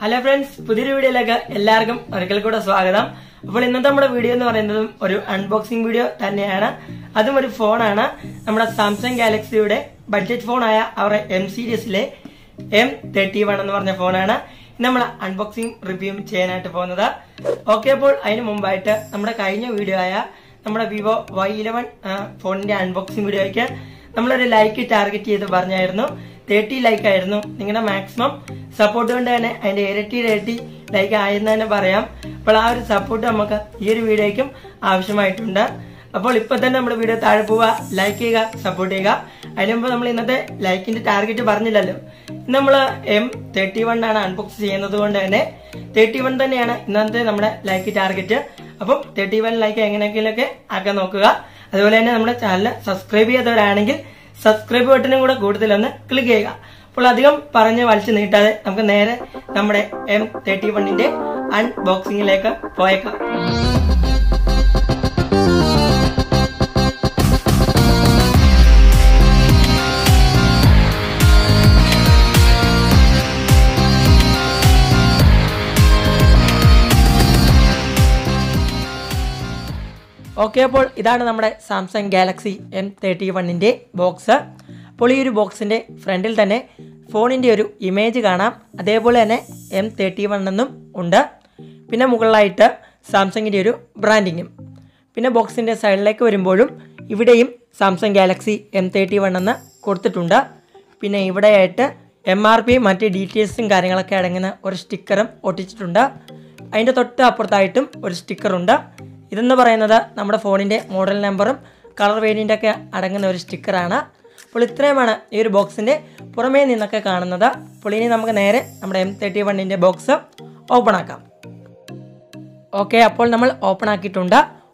Hello friends, Pudiri video like Elargum or Kalkoda Swagadam. But in the video or unboxing video, Tanyana, Adamari phone Anna, Amada Samsung Galaxy Ude, budget phone Aya, our M series lay M31 and the phone Anna, Namada unboxing review chain at Fonada. Okay, but I know Mumbai, Namada Kaina video Aya, Namada Vivo Y11 phone unboxing video again. Namada like it target the Barnairno, 30 like Irno, Ningana maximum. Support and irritated like I and Barayam, but our support amaka here video Avshamaiunda. Apolipatana video Tarpua, likega, supportega. I remember another like in the target Barnilal. Namula M31 and unboxing another one dane, 31 than another number like it target. Above 31 like Anganakilake, Akanoka, as well as number channel, subscribe the other angle, subscribe button and go to the lana, click. Paladum Parana Valchinita, Amkanere, number M31 in day, unboxing like a poeka. Okay, this is the Samsung Galaxy M31 in the box. This box in the front of the phone in the image. M31 in the Samsung branding. This box in the side like Samsung Galaxy M31 in the MRP details in the sticker. This sticker. This is the phone model number, color variant, and sticker. This box is the M31 box. Open it. Okay, now open it.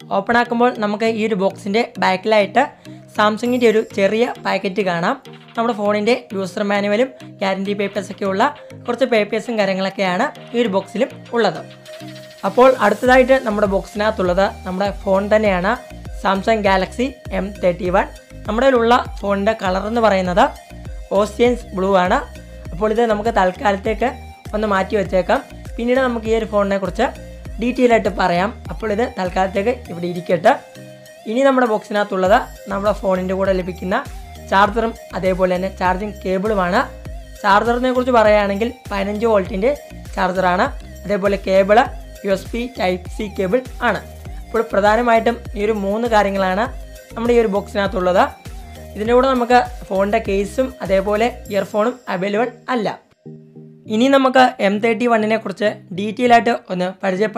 Open it. This box is the backlight. Samsung is a cherry packet. Our phone is user manual, guarantee papers, papers in box. അപ്പോൾ അടുത്തതായിട്ട് നമ്മുടെ ബോക്സിനകത്തുള്ളത് നമ്മുടെ phone തന്നെയാണ് Samsung Galaxy M31. നമ്മുടെ ഉള്ള ഫോണിന്റെ colour എന്ന് പറയുന്നത് Ocean's Blue ആണ്. അപ്പോൾ ഇത് നമുക്ക് തൽക്കാലത്തേക്ക് ഒന്ന് മാറ്റി വെച്ചേക്കാം. പിന്നീട് നമുക്ക് ഈ ഒരു ഫോണിനെക്കുറിച്ച് ഡീറ്റെയിൽ ആയിട്ട് പറയാം. അപ്പോൾ ഇത് തൽക്കാലത്തേക്ക് ഇവിടെ ഇരിക്കട്ടെ. ഇനി നമ്മുടെ ബോക്സിനകത്തുള്ളത് നമ്മുടെ ഫോണിന്റെ കൂടെ ലഭിക്കുന്ന ചാർജറും അതേപോലെ തന്നെ ചാർജിംഗ് കേബിളുമാണ്. ചാർജറിനെക്കുറിച്ച് പറയുകയാണെങ്കിൽ 15 വോൾട്ടിന്റെ ചാർജറാണ്. അതേപോലെ cable USB Type C cable. Now, we have this box. We have a phone case and earphone available. Now, we have M31 detailed details. Now, this is our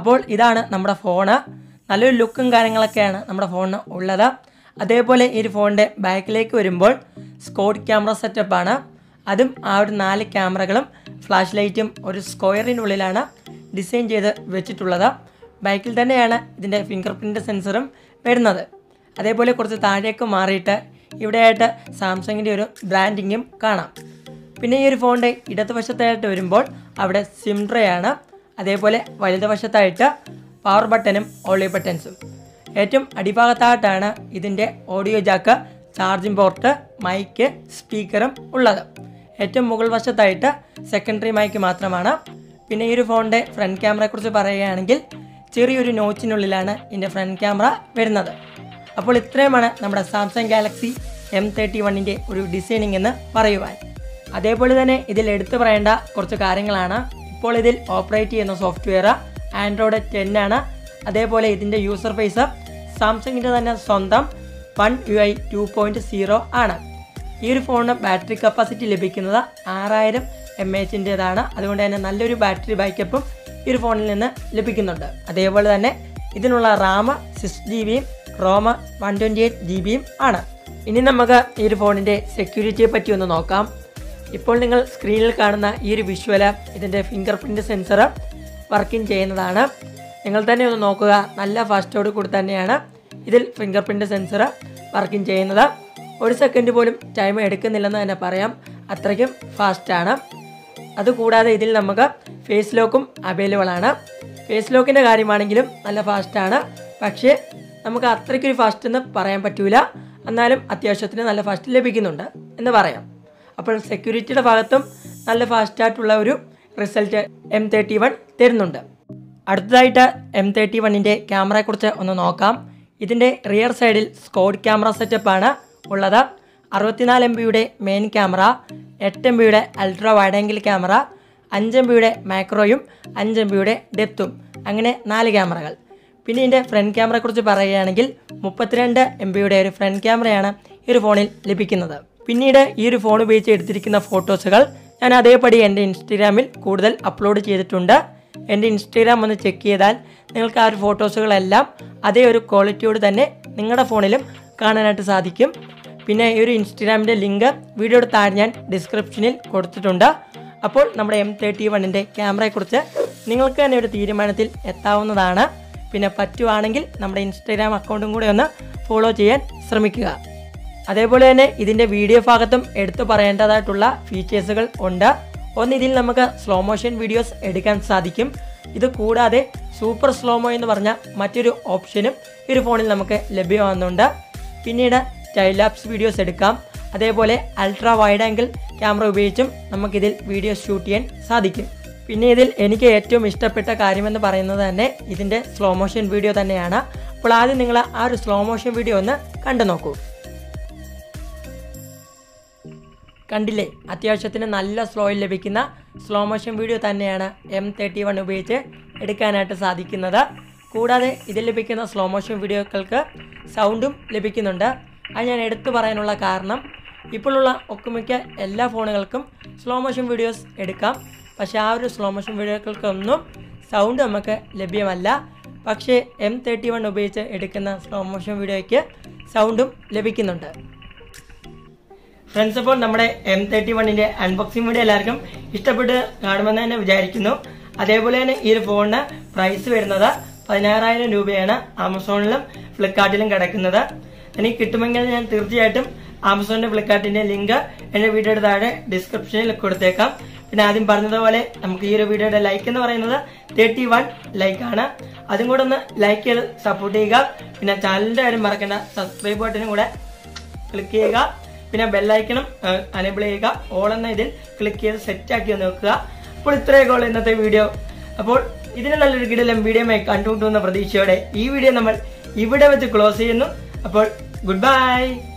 phone. We have a look at our phone. This phone is back like squad camera setup. That is 4 cameras, flashlight, and square. Design വെച്ചിട്ടുള്ളത് ബൈക്കിൽ തന്നെയാണ് ഇതിന്റെ fingerprint സെൻസറും വരുന്നത് അതേപോലെ കുറച്ച് താഴേക്ക് മാറിയിട്ട് ഇവിടെയായിട്ട് സാംസങ്ങിന്റെ ഒരു ബ്രാൻഡിംഗും കാണാം പിന്നെ ഈ ഒരു ഫോണിന്റെ ഇടതുവശത്തായിട്ട് വരുമ്പോൾ അവിടെ സിം ട്രേ ആണ് അതേപോലെ വലതുവശത്തായിട്ട് പവർ ബട്ടണും ഓൺലി ബട്ടൺസും ഏറ്റവും അടിഭാഗത്തായിട്ടാണ് ഇതിന്റെ audio jack charging port mic സ്പീക്കറും ഉള്ളത് ഏറ്റവും മുകൾ വശത്തായിട്ട് സെക്കൻഡറി മൈക്ക് മാത്രമാണ് പിന്നെ ഈ ഫോണിന്റെ ഫ്രണ്ട് ക്യാമറയെ കുറിച്ച് പറയുകയാണെങ്കിൽ ചെറിയൊരു നോച്ചിനുള്ളിലാണ് ഇതിന്റെ ഫ്രണ്ട് ക്യാമറ വരുന്നത്. അപ്പോൾ ഇത്രയുമാണ് നമ്മുടെ Samsung Galaxy M31 ന്റെ ഒരു ഡിസൈനിംഗ് എന്ന് പറയുവാൻ. അതേപോലെ തന്നെ ഇതിൽ എടുത്തു പറയേണ്ട കുറച്ച് കാര്യങ്ങളാണ്. ഇപ്പോൾ ഇതിൽ ഓപ്പറേറ്റ് ചെയ്യുന്ന സോഫ്റ്റ്വെയർ Android 10 ആണ്. അതേപോലെ ഇതിന്റെ യൂസർ ഫേസ് Samsungന്റെ തന്നെ സ്വന്തം One UI 2.0 ആണ്. ഈ ഫോണിന് ബാറ്ററി കപ്പാസിറ്റി ലഭിക്കുന്നത് 6000 mAh ന്റെതാണ് അതുകൊണ്ട് തന്നെ നല്ലൊരു ബാറ്ററി ബാക്കപ്പും ഈ ഫോണിൽ നിന്ന് ലഭിക്കുന്നുണ്ട് അതേപോലെ തന്നെ ഇതിനുള്ള RAM 6GB ROM 128GB ആണ് ഇനി നമുക്ക് ഈ ഫോണിന്റെ സെക്യൂരിറ്റിയെ പറ്റി ഒന്ന് നോക്കാം ഇപ്പോൾ നിങ്ങൾ സ്ക്രീനിൽ കാണുന്ന ഈ ഒരു വിഷ്വൽ ഇതിന്റെ ഫിംഗർപ്രിന്റ് സെൻസർ വർക്കിംഗ് ചെയ്യുന്നതാണ് നിങ്ങൾ തന്നെ ഒന്ന് നോക്കുക നല്ല ഫാസ്റ്റോട് കൂടി തന്നെയാണ് ഇതിൽ ഫിംഗർപ്രിന്റ് സെൻസർ വർക്കിംഗ് ചെയ്യുന്നത് ഒരു സെക്കൻഡ് പോലും ടൈം എടുക്കുന്നില്ലെന്ന് തന്നെ പറയാം അത്രയ്ക്കും ഫാസ്റ്റ് ആണ് അതുകൂടാതെ ഇതിൽ നമുക്ക് ഫേസ് ലോക്കും അവൈലബിൾ ആണ് ഫേസ് ലോക്കിന്റെ കാര്യമാണെങ്കിലും നല്ല ഫാസ്റ്റ് ആണ് പക്ഷേ നമുക്ക് അത്രയ്ക്ക് ഫാസ്റ്റ് എന്ന് പറയാൻ പറ്റില്ല എന്നാലും അത്യാവശ്യത്തിന് നല്ല ഫാസ്റ്റ് ലഭിക്കുന്നുണ്ട് എന്ന് പറയാം അപ്പോൾ സെക്യൂരിറ്റിയുടെ ഭാഗത്തും നല്ല ഫാസ്റ്റ് ആയിട്ടുള്ള ഒരു റിസൾട്ട് M31 തരുന്നുണ്ട്. അടുത്തതായിട്ട് M31ൻ്റെ ക്യാമറയെക്കുറിച്ച് ഒന്ന് നോക്കാം. ഇതിൻ്റെ റിയർ സൈഡിൽ സ്ക്വാഡ് ക്യാമറ സെറ്റപ്പാണ് ഉള്ളത്. 64 MBയുടെ മെയിൻ ക്യാമറ, 8 MBയുടെ അൾട്രാ വൈഡ് ആംഗിൾ ക്യാമറ, 5 MBയുടെ മാക്രോയും 5 MBയുടെ ഡെപ്തും, അങ്ങനെ 4 ക്യാമറകൾ. പിന്നെ ഇതിൻ്റെ ഫ്രണ്ട് ക്യാമറയെക്കുറിച്ച് പറയുകയാണെങ്കിൽ 32 MBയുടെ ഒരു ഫ്രണ്ട് ക്യാമറയാണ് ഈ ഒരു ഫോണിൽ ലഭിക്കുന്നത്. പിന്നീട് ഈ ഒരു ഫോൺ ഉപയോഗിച്ച് എടുത്തിരിക്കുന്ന ഫോട്ടോസുകൾ ഞാൻ അതേപടി എൻ്റെ ഇൻസ്റ്റഗ്രാമിൽ കൂടുതൽ അപ്ലോഡ് ചെയ്തിട്ടുണ്ട്. എൻ്റെ ഇൻസ്റ്റഗ്രാം ഒന്ന് ചെക്ക് ചെയ്താൽ നിങ്ങൾക്ക് ആ ഒരു ഫോട്ടോസുകളെല്ലാം അതേ ഒരു ക്വാളിറ്റിയോട് തന്നെ നിങ്ങളുടെ ഫോണിലും കാണാനായിട്ട് സാധിക്കും. പിന്നെ ഈ ഒരു ഇൻസ്റ്റഗ്രാമിൻ്റെ ലിങ്ക് വീഡിയോയുടെ താഴെ ഞാൻ ഡിസ്ക്രിപ്ഷനിൽ കൊടുത്തിട്ടുണ്ട്. അപ്പോൾ നമ്മുടെ M31ൻ്റെ ക്യാമറയെക്കുറിച്ച് നിങ്ങൾക്ക് തന്നെ ഒരു തീരുമാനത്തിൽ എത്താവുന്നതാണ്. പിന്നെ പറ്റുവാണെങ്കിൽ നമ്മുടെ ഇൻസ്റ്റഗ്രാം അക്കൗണ്ടും കൂടെ ഒന്ന് ഫോളോ ചെയ്യാൻ ശ്രമിക്കുക. അതേപോലെ തന്നെ ഇതിൻ്റെ വീഡിയോ ഭാഗത്തും എടുത്തു പറയേണ്ടതായിട്ടുള്ള ഫീച്ചേഴ്സുകൾ ഉണ്ട്. ഒന്ന്, ഇതിൽ നമുക്ക് സ്ലോ മോഷൻ വീഡിയോസ് എടുക്കാൻ സാധിക്കും. ഇത് കൂടാതെ സൂപ്പർ സ്ലോമോ എന്ന് പറഞ്ഞ മറ്റൊരു ഓപ്ഷനും ഈ ഒരു ഫോണിൽ നമുക്ക് ലഭ്യമാകുന്നുണ്ട്. പിന്നീട് ടൈം ലാപ്സ് വീഡിയോസ് എടുക്കാം. അതേപോലെ അൾട്രാ വൈഡ് ആംഗിൾ ക്യാമറ ഉപയോഗിച്ചും നമുക്കിതിൽ വീഡിയോ ഷൂട്ട് ചെയ്യാൻ സാധിക്കും. പിന്നെ ഇതിൽ എനിക്ക് ഏറ്റവും ഇഷ്ടപ്പെട്ട കാര്യമെന്ന് പറയുന്നത് തന്നെ ഇതിൻ്റെ സ്ലോ മോഷൻ വീഡിയോ തന്നെയാണ്. അപ്പോൾ ആദ്യം നിങ്ങൾ ആ ഒരു സ്ലോ മോഷൻ വീഡിയോ ഒന്ന് കണ്ടു നോക്കൂ. കണ്ടില്ലേ, അത്യാവശ്യത്തിന് നല്ല സ്ലോയിൽ ലഭിക്കുന്ന സ്ലോ മോഷൻ വീഡിയോ തന്നെയാണ് M31 ഉപയോഗിച്ച് എടുക്കാനായിട്ട് സാധിക്കുന്നത്. കൂടാതെ ഇതിൽ ലഭിക്കുന്ന സ്ലോ മോഷൻ വീഡിയോകൾക്ക് സൗണ്ടും ലഭിക്കുന്നുണ്ട്. അത് ഞാൻ എടുത്തു പറയാനുള്ള കാരണം, ഇപ്പോഴുള്ള ഒക്കുമിക്ക എല്ലാ ഫോണുകൾക്കും സ്ലോ മോഷൻ വീഡിയോസ് എടുക്കാം, പക്ഷേ ആ ഒരു സ്ലോ മോഷൻ വീഡിയോകൾക്കൊന്നും സൗണ്ട് നമുക്ക് ലഭ്യമല്ല. പക്ഷേ M31 ഉപയോഗിച്ച് എടുക്കുന്ന സ്ലോ മോഷൻ വീഡിയോയ്ക്ക് സൗണ്ടും ലഭിക്കുന്നുണ്ട്. ഫ്രണ്ട്സ്, അപ്പോൾ നമ്മുടെ M31ൻ്റെ അൺബോക്സിംഗ് വീഡിയോ എല്ലാവർക്കും ഇഷ്ടപ്പെട്ട് കാണുമെന്ന് തന്നെ വിചാരിക്കുന്നു. അതേപോലെ തന്നെ ഈ ഒരു ഫോണിന് പ്രൈസ് വരുന്നത് 16,000 രൂപയാണ്. ആമസോണിലും ഫ്ലിപ്കാർട്ടിലും കിടക്കുന്നത്. എനിക്ക് കിട്ടുമെങ്കിൽ ഞാൻ തീർച്ചയായിട്ടും ആമസോണിന്റെ ഫ്ലിപ്കാർട്ടിന്റെ ലിങ്ക് എന്റെ വീഡിയോയുടെ താഴെ ഡിസ്ക്രിപ്ഷനിൽ കൊടുത്തേക്കാം. പിന്നെ ആദ്യം പറഞ്ഞതുപോലെ നമുക്ക് ഈ ഒരു വീഡിയോയുടെ ലൈക്ക് എന്ന് പറയുന്നത് 31 ലൈക്കാണ്. അതും കൂടെ ഒന്ന് ലൈക്ക് ചെയ്ത് സപ്പോർട്ട് ചെയ്യുക. പിന്നെ ചാനലിന്റെ കാര്യം മറക്കേണ്ട, സബ്സ്ക്രൈബ് ബട്ടനും കൂടെ ക്ലിക്ക് ചെയ്യുക. പിന്നെ ബെല്ലൈക്കണം എനേബിൾ ചെയ്യുക. ഓൾ എന്ന ഇതിൽ ക്ലിക്ക് ചെയ്ത് സെറ്റ് ആക്കി നോക്കുക. അപ്പോൾ ഇത്രയൊക്കെ ഉള്ള ഇന്നത്തെ വീഡിയോ. അപ്പോൾ ഇതിന് നല്ലൊരു കിടിലൻ വീഡിയോമായി കണ്ടുമുട്ടുന്ന പ്രതീക്ഷയോടെ ഈ വീഡിയോ നമ്മൾ ഇവിടെ വെച്ച് ക്ലോസ് ചെയ്യുന്നു. അപ്പോൾ ഗുഡ് ബൈ.